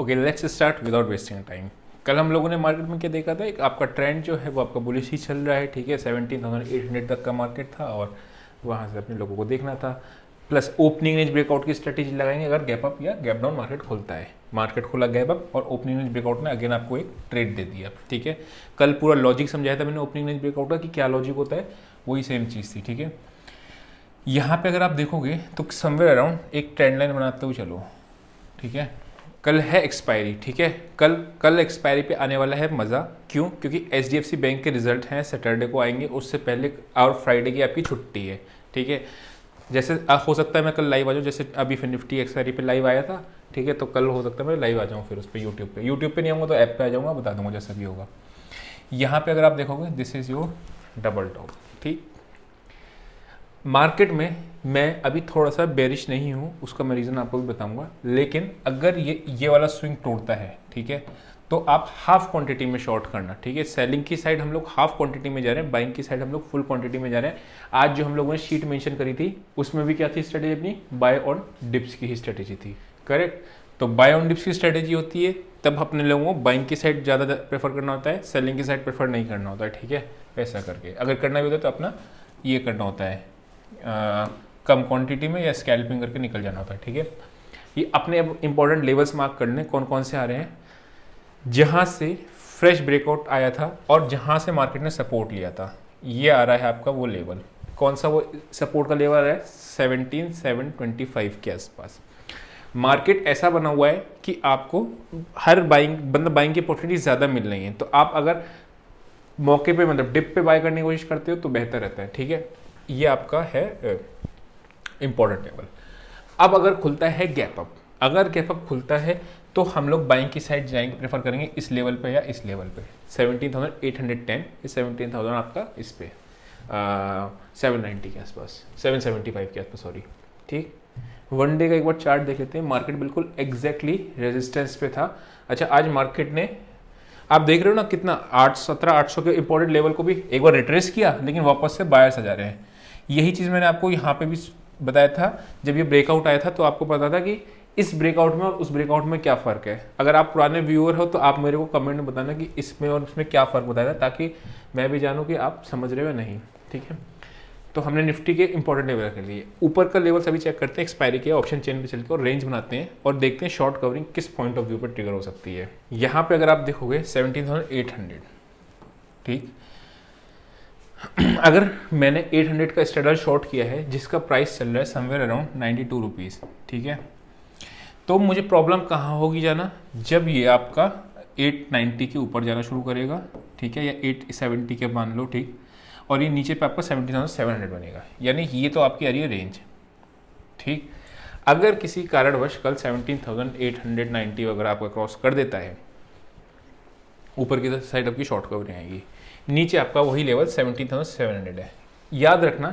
Okay let's start without wasting time. कल हम लोगों ने मार्केट में क्या देखा था, एक आपका ट्रेंड जो है वो आपका बुलिश ही चल रहा है, ठीक है। 17,800 तक का मार्केट था और वहाँ से अपने लोगों को देखना था, प्लस ओपनिंग रेंज ब्रेकआउट की स्ट्रेटेजी लगाएंगे अगर गैप अप या गैप डाउन मार्केट खुलता है। मार्केट खुला गैप अप और ओपनिंग रेंज ब्रेकआउट ने अगेन आपको एक ट्रेड दे दिया, ठीक है। कल पूरा लॉजिक समझाया था मैंने ओपनिंग रेंज ब्रेकआउट का कि क्या लॉजिक होता है, वही सेम चीज़ थी, ठीक है। यहाँ पर अगर आप देखोगे तो समवेयर अराउंड एक ट्रेंड लाइन बनाते हुए चलो, ठीक है। कल है एक्सपायरी, ठीक है। कल एक्सपायरी पे आने वाला है मज़ा, क्यों? क्योंकि HDFC बैंक के रिजल्ट हैं, सैटरडे को आएंगे, उससे पहले और फ्राइडे की आपकी छुट्टी है, ठीक है। जैसे हो सकता है मैं कल लाइव आ जाऊँ, जैसे अभी फिर निफ्टी एक्सपायरी पे लाइव आया था, ठीक है। तो कल हो सकता है मैं लाइव आ जाऊँ, फिर उस पर यूट्यूब पर नहीं आऊँगा तो ऐप पर आ जाऊँगा, बता दूँगा जैसा भी होगा। यहाँ पर अगर आप देखोगे this is your double top, ठीक। मार्केट में मैं अभी थोड़ा सा बेरिश नहीं हूँ, उसका मैं रीज़न आपको भी बताऊंगा, लेकिन अगर ये वाला स्विंग तोड़ता है, ठीक है, तो आप हाफ क्वांटिटी में शॉर्ट करना, ठीक है। सेलिंग की साइड हम लोग हाफ क्वांटिटी में जा रहे हैं, बाइंग की साइड हम लोग फुल क्वांटिटी में जा रहे हैं। आज जो हम लोगों ने शीट मेंशन करी थी उसमें भी क्या थी स्ट्रेटेजी अपनी, बाय ऑन डिप्स की ही स्ट्रेटेजी थी, करेक्ट। तो बाय ऑन डिप्स की स्ट्रेटेजी होती है तब अपने लोगों को बाइंग की साइड ज़्यादा प्रेफर करना होता है, सेलिंग की साइड प्रेफर नहीं करना होता है, ठीक है। ऐसा करके अगर करना भी होता है तो अपना ये करना होता है, कम क्वांटिटी में या स्कैल्पिंग करके निकल जाना होता है, ठीक है। ये अपने अब इंपॉर्टेंट लेवल्स मार्क करने, कौन कौन से आ रहे हैं, जहाँ से फ्रेश ब्रेकआउट आया था और जहाँ से मार्केट ने सपोर्ट लिया था, ये आ रहा है आपका वो लेवल। कौन सा वो सपोर्ट का लेवल है, 17,725 के आसपास। मार्केट ऐसा बना हुआ है कि आपको हर बाइंग की अपॉर्चुनिटी ज़्यादा मिल रही है, तो आप अगर मौके पर मतलब डिप पे बाय करने की कोशिश करते हो तो बेहतर रहता है, ठीक है। ये आपका है इम्पोर्टेंट लेवल। अब अगर खुलता है गैप अप, अगर गैप अप खुलता है तो हम लोग बाइंग की साइड जाएंगे, प्रेफर करेंगे इस लेवल पे या इस लेवल पे 17,810 या 17,000 आपका इस पे 790 के आसपास, 775 के आसपास, सॉरी, ठीक। वन डे का एक बार चार्ट देख लेते हैं। मार्केट बिल्कुल एग्जैक्टली रेजिस्टेंस पे था। अच्छा, आज मार्केट ने आप देख रहे हो ना कितना 17,800 के इंपॉर्टेंट लेवल को भी एक बार रिट्रेस किया, लेकिन वापस से बायर्स आ जा रहे हैं। यही चीज़ मैंने आपको यहाँ पे भी बताया था, जब ये ब्रेकआउट आया था तो आपको पता था कि इस ब्रेकआउट में और उस ब्रेकआउट में क्या फ़र्क है। अगर आप पुराने व्यूअर हो तो आप मेरे को कमेंट में बताना कि इसमें और उसमें क्या फ़र्क बताया था, ताकि मैं भी जानूँ कि आप समझ रहे हो नहीं, ठीक है। तो हमने निफ्टी के इंपॉर्टेंट लेवल कर लिए, ऊपर का लेवल सभी चेक करते हैं, एक्सपायरी के ऑप्शन चेन पे चल के और रेंज बनाते हैं और देखते हैं शॉर्ट कवरिंग किस पॉइंट ऑफ व्यू पर ट्रिगर हो सकती है। यहाँ पे अगर आप देखोगे 17,800, ठीक। अगर मैंने 800 का स्ट्रेडल शॉर्ट किया है जिसका प्राइस चल रहा है समवेयर अराउंड 92 रुपीज़, ठीक है। तो मुझे प्रॉब्लम कहाँ होगी जाना, जब ये आपका 890 के ऊपर जाना शुरू करेगा, ठीक है, या 870 के मान लो, ठीक, और ये नीचे पे आपका 17,700 बनेगा, यानी ये तो आपकी आ रही है रेंज, ठीक। अगर किसी कारणवश कल 17,890 वगैरह आपका क्रॉस कर देता है, ऊपर की साइड आपकी शॉर्ट कवरिंग आएगी, नीचे आपका वही लेवल 17,700 है। याद रखना,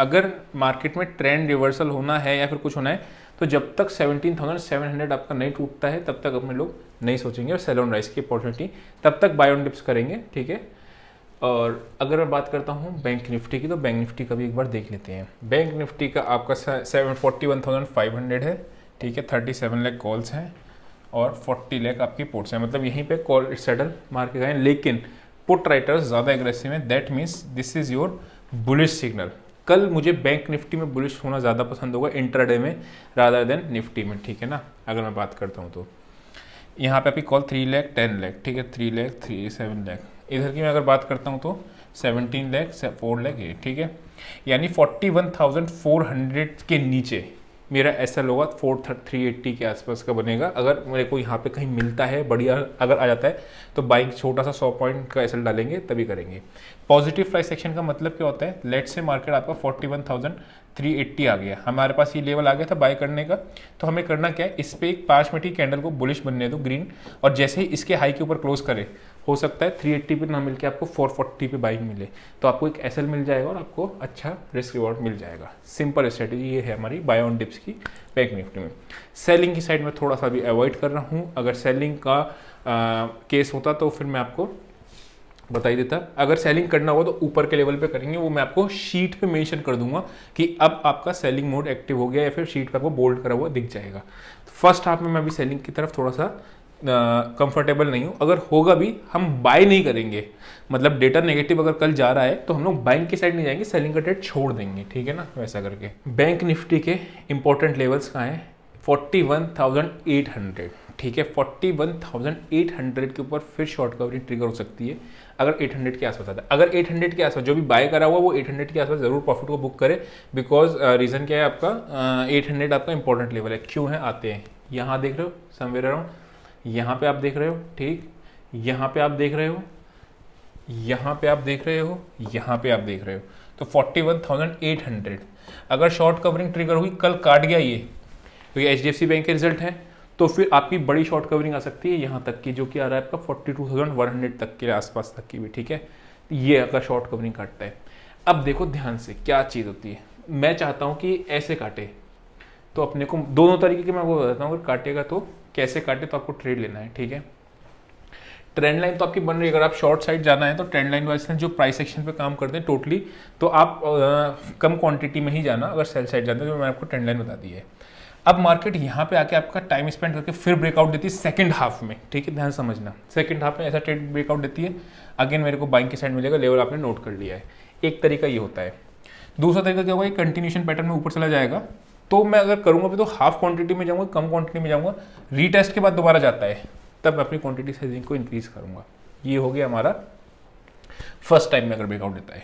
अगर मार्केट में ट्रेंड रिवर्सल होना है या फिर कुछ होना है तो जब तक 17,700 आपका नहीं टूटता है तब तक अपने लोग नहीं सोचेंगे और सेल ऑन राइज की अपॉर्चुनिटी, तब तक बाय ऑन डिप्स करेंगे, ठीक है। और अगर मैं बात करता हूँ बैंक निफ्टी की, तो बैंक निफ्टी का भी एक बार देख लेते हैं। बैंक निफ्टी का आपका 741,500 है, ठीक है। 37 लाख कॉल्स हैं और 40 लाख आपकी पुट्स हैं, मतलब यहीं पे कॉल सेटल मार्केट आए, लेकिन पुट राइटर्स ज़्यादा एग्रेसिव हैं। That means this is your bullish signal. कल मुझे बैंक निफ्टी में बुलिश होना ज़्यादा पसंद होगा इंट्राडे में रादर देन निफ्टी में, ठीक है ना। अगर मैं बात करता हूँ तो यहाँ पे आपकी कॉल 3 लाख 10 लाख, ठीक है, 3 लाख 7 लाख। इधर की मैं अगर बात करता हूँ तो 17 लाख 4 लाख, ये ठीक है, यानी 41,400 के नीचे मेरा ऐसा होगा 4380 के आसपास का बनेगा। अगर मेरे को यहाँ पे कहीं मिलता है बढ़िया, अगर आ जाता है तो बाइक छोटा सा 100 पॉइंट का एसएल डालेंगे, तभी करेंगे। पॉजिटिव प्राइस एक्शन का मतलब क्या होता है, लेट से मार्केट आपका 41,380 आ गया, हमारे पास ये लेवल आ गया था बाय करने का, तो हमें करना क्या है, इस पर एक 5 मिनट की कैंडल को बुलिश बनने दो ग्रीन, और जैसे ही इसके हाई के ऊपर क्लोज करे, हो सकता है 380 पे ना मिल के आपको 440 पे बाइंग मिले, तो आपको एक एसएल मिल जाएगा और आपको अच्छा रिस्क रिवॉर्ड मिल जाएगा। सिंपल स्ट्रेटेजी ये है हमारी बाय ऑन डिप्स की बैंक निफ्टी में। सेलिंग की साइड में थोड़ा सा भी अवॉइड कर रहा हूँ, अगर सेलिंग का केस होता तो फिर मैं आपको बता ही देता। अगर सेलिंग करना होगा तो ऊपर के लेवल पे करेंगे, वो मैं आपको शीट पे मेंशन कर दूंगा कि अब आपका सेलिंग मोड एक्टिव हो गया या फिर शीट पे आपको बोल्ड करा हुआ दिख जाएगा। फर्स्ट हाफ में मैं अभी सेलिंग की तरफ थोड़ा सा कंफर्टेबल नहीं हूँ। अगर होगा भी हम बाय नहीं करेंगे, मतलब डेटा नेगेटिव अगर कल जा रहा है तो हम लोग बाइंग की साइड नहीं जाएंगे, सेलिंग का ट्रेड छोड़ देंगे, ठीक है ना। वैसा करके बैंक निफ्टी के इंपॉर्टेंट लेवल्स कहाँ हैं, 41,800, ठीक है। 41,800 के ऊपर फिर शॉर्ट कवरिंग ट्रिगर हो सकती है अगर 800 के आसपास आता है। अगर 800 के आसपास जो भी बाय करा हुआ वो 800 के आसपास जरूर प्रॉफिट को बुक करे, बिकॉज रीज़न क्या है आपका, 800 आपका इंपॉर्टेंट लेवल है। क्यों है, आते हैं यहाँ देख रहे हो समवेयर अराउंड, यहाँ पे आप देख रहे हो, ठीक, यहाँ पे आप देख रहे हो, यहाँ पे आप देख रहे हो, यहाँ पे आप देख रहे हो, तो 41,800 अगर शॉर्ट कवरिंग ट्रिगर हुई, कल काट गया ये, तो ये HDFC बैंक के रिजल्ट है, तो फिर आपकी बड़ी शॉर्ट कवरिंग आ सकती है यहाँ तक की, जो कि आ रहा है आपका 42,100 तक के आसपास तक की भी, ठीक है। ये अगर शॉर्ट कवरिंग काटता है, अब देखो ध्यान से क्या चीज़ होती है। मैं चाहता हूँ कि ऐसे काटे, तो अपने को दोनों तरीके के मैं आपको बताता हूँ, अगर काटेगा तो कैसे काटे, तो आपको ट्रेड लेना है, ठीक है। ट्रेंड लाइन तो आपकी बन रही है, अगर आप शॉर्ट साइड जाना है तो ट्रेंड लाइन वाइज जो प्राइस सेक्शन पे काम करते हैं टोटली, तो आप कम क्वांटिटी में ही जाना। अगर सेल साइड जाते हैं तो मैंने आपको ट्रेंड लाइन बता दी है। अब मार्केट यहाँ पे आके आपका टाइम स्पेंड करके फिर ब्रेकआउट देती है सेकंड हाफ में, ठीक है, ध्यान समझना। सेकंड हाफ में ऐसा ट्रेड ब्रेकआउट देती है, अगेन मेरे को बाइंग की साइड मिलेगा, लेवल आपने नोट कर लिया है। एक तरीका ये होता है। दूसरा तरीका क्या होगा, ये कंटिन्यूशन पैटर्न में ऊपर चला जाएगा, तो मैं अगर करूँगा भी तो हाफ क्वान्टिटी में जाऊँगा, कम क्वान्टिटी में जाऊँगा, रीटेस्ट के बाद दोबारा जाता है तब मैं अपनी क्वान्टिटी साइजिंग को इंक्रीज करूँगा। ये हो गया हमारा फर्स्ट टाइम में अगर ब्रेकआउट देता है।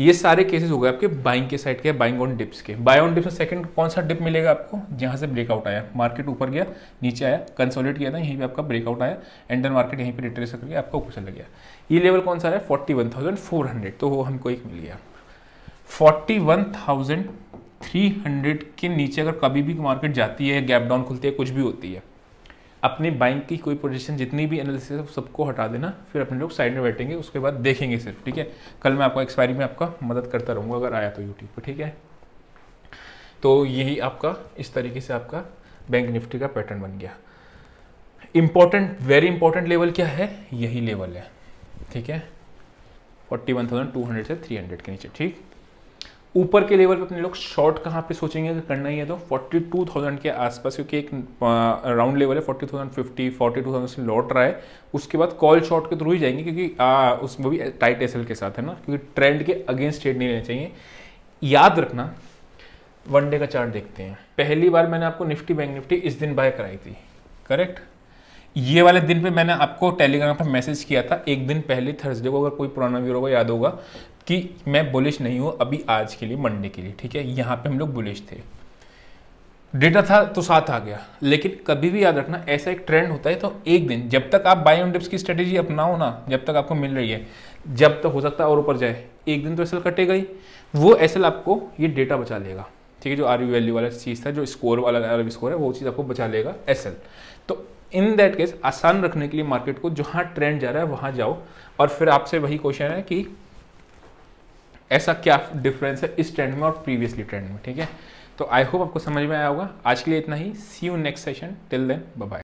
ये सारे केसेस हो गए आपके बाइंग के साइड के, बाइंग ऑन डिप्स के। बाय ऑन डिप्स में सेकंड कौन सा डिप मिलेगा आपको, जहाँ से ब्रेकआउट आया, मार्केट ऊपर गया, नीचे आया, कंसोलिडेट किया था, यहीं पे आपका ब्रेकआउट आया एंड देन मार्केट यहीं पे रिट्रेस करके आपका ऊपर चला गया। ये लेवल कौन सा है, 41,400, तो वो हमको एक मिल गया। 41,300 के नीचे अगर कभी भी मार्केट जाती है, गैप डाउन खुलती है, कुछ भी होती है, अपने बाइंग की कोई पोजीशन जितनी भी एनालिसिस सबको हटा देना, फिर अपने लोग साइड में बैठेंगे, उसके बाद देखेंगे सिर्फ, ठीक है। कल मैं आपको एक्सपायरी में आपका मदद करता रहूँगा अगर आया तो यूट्यूब पर, ठीक है। तो यही आपका इस तरीके से आपका बैंक निफ्टी का पैटर्न बन गया। इम्पॉर्टेंट, वेरी इंपॉर्टेंट लेवल क्या है, यही लेवल है, ठीक है, 41,200 से 300 के नीचे, ठीक। ऊपर के लेवल पे अपने लोग शॉर्ट कहाँ पे सोचेंगे, अगर करना ही है तो 42,000 के आसपास, क्योंकि एक राउंड लेवल है 40,050, 42,000 से लौट रहा है, उसके बाद कॉल शॉर्ट के थ्रू ही जाएंगे, क्योंकि उसमें भी टाइट एसएल के साथ है ना, क्योंकि ट्रेंड के अगेंस्ट ट्रेड नहीं लेने चाहिए। याद रखना, वनडे का चार्ट देखते हैं। पहली बार मैंने आपको निफ्टी बैंक निफ्टी इस दिन बाय कराई थी, करेक्ट। ये वाले दिन पे मैंने आपको टेलीग्राम पर मैसेज किया था एक दिन पहले, थर्सडे को, अगर कोई पुराना व्यूअर को याद होगा, कि मैं बुलिश नहीं हूँ अभी आज के लिए, मंडे के लिए, ठीक है। यहाँ पे हम लोग बुलिश थे, डेटा था तो साथ आ गया, लेकिन कभी भी याद रखना ऐसा एक ट्रेंड होता है, तो एक दिन जब तक आप बाय ऑन डिप्स की स्ट्रेटेजी अपनाओ ना, जब तक आपको मिल रही है, जब तक हो सकता है और ऊपर जाए, एक दिन तो एसएल कटेगा ही, वो एसएल आपको ये डेटा बचा लेगा, ठीक है। जो आर यू वैल्यू वाला चीज़ था, जो स्कोर वाला आर यू स्कोर है, वो चीज़ आपको बचा लेगा एसएल। तो इन दैट केस आसान रखने के लिए मार्केट को, जहाँ ट्रेंड जा रहा है वहाँ जाओ, और फिर आपसे वही क्वेश्चन है कि ऐसा क्या डिफरेंस है इस ट्रेंड में और प्रीवियसली ट्रेंड में, ठीक है। तो आई होप आपको समझ में आया होगा। आज के लिए इतना ही, see you next session, till then bye bye.